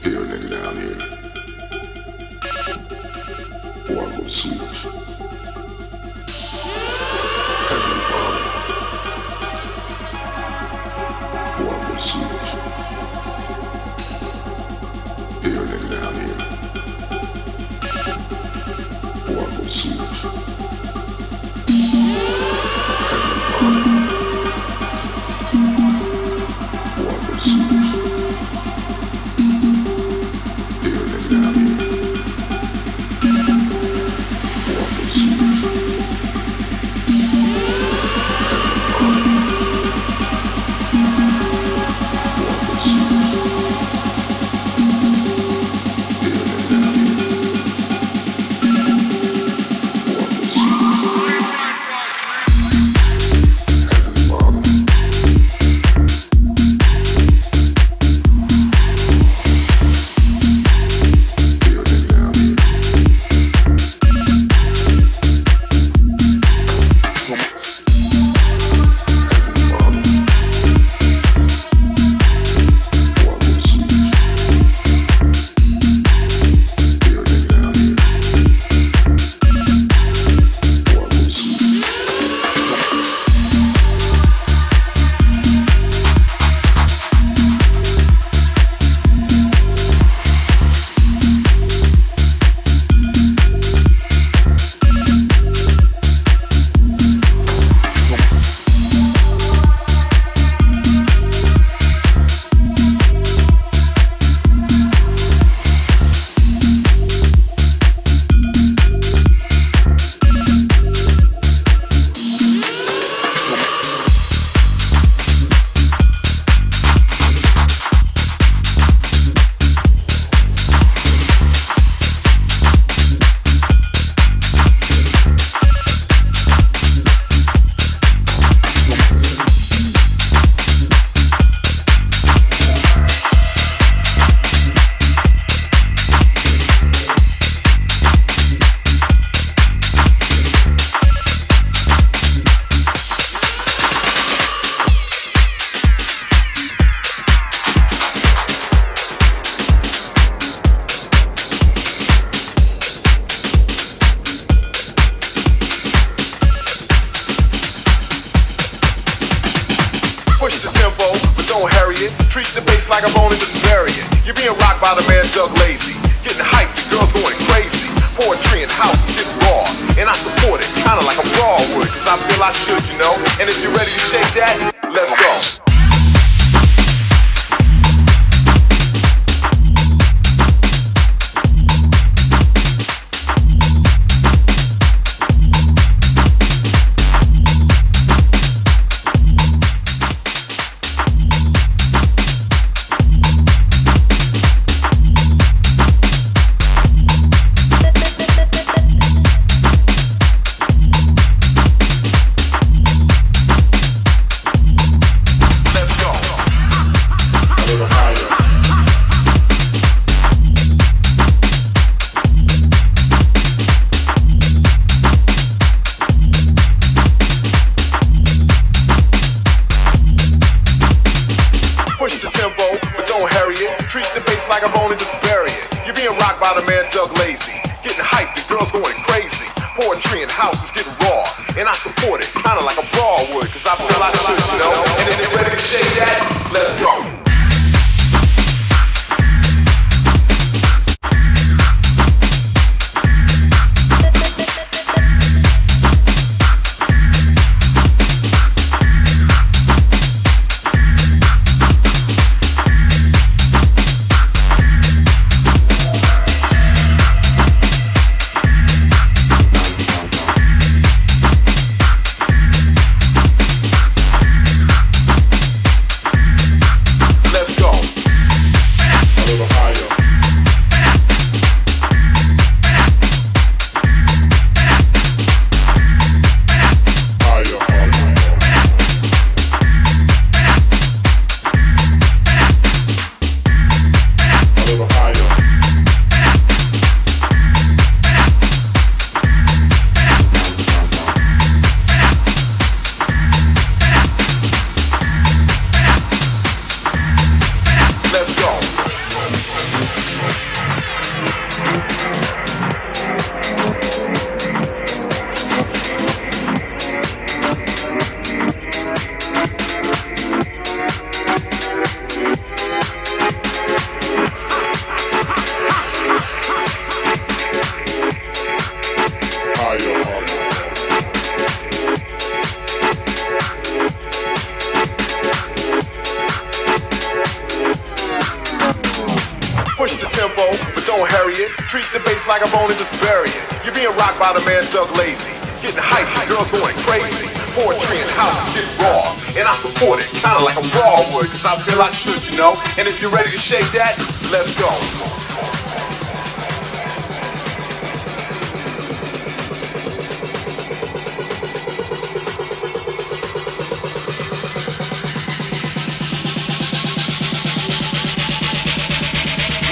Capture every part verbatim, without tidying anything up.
Still nigga down here. Boy, I'm gonna sleep. Heavenly Father. Boy, I'm gonna sleep. Still nigga down here. Boy, I'm gonna sleep. info, but don't hurry it. Treat the bass like a bone and just bury it. You're being rocked by the man Doug Lazy. Getting hyped, girls going crazy. Poetry and house get raw. And I support it, kinda like a raw would, cause I feel I should, you know. And if you're ready to shake that, let's go.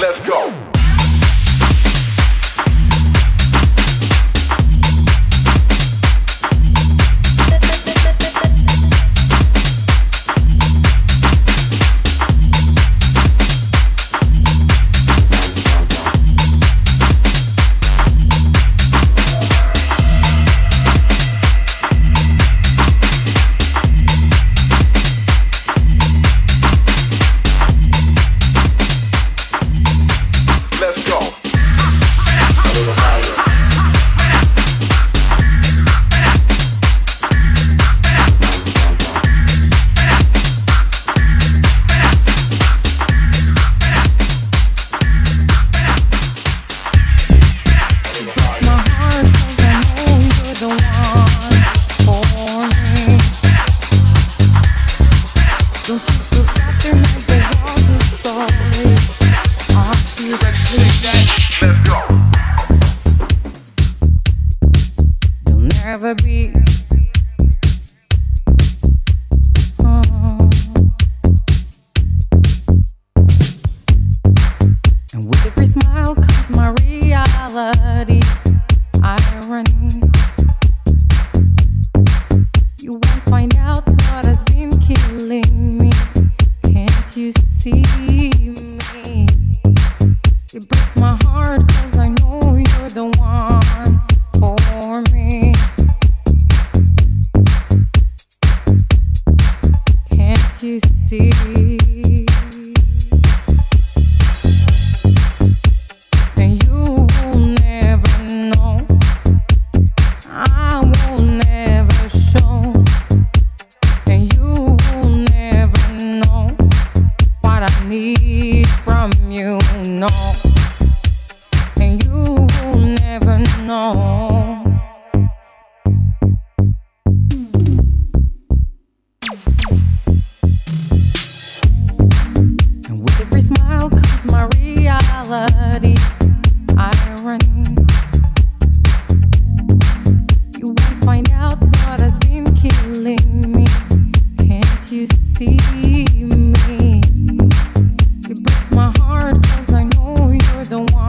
Let's go. See me, it breaks my heart, cause I know you're the one.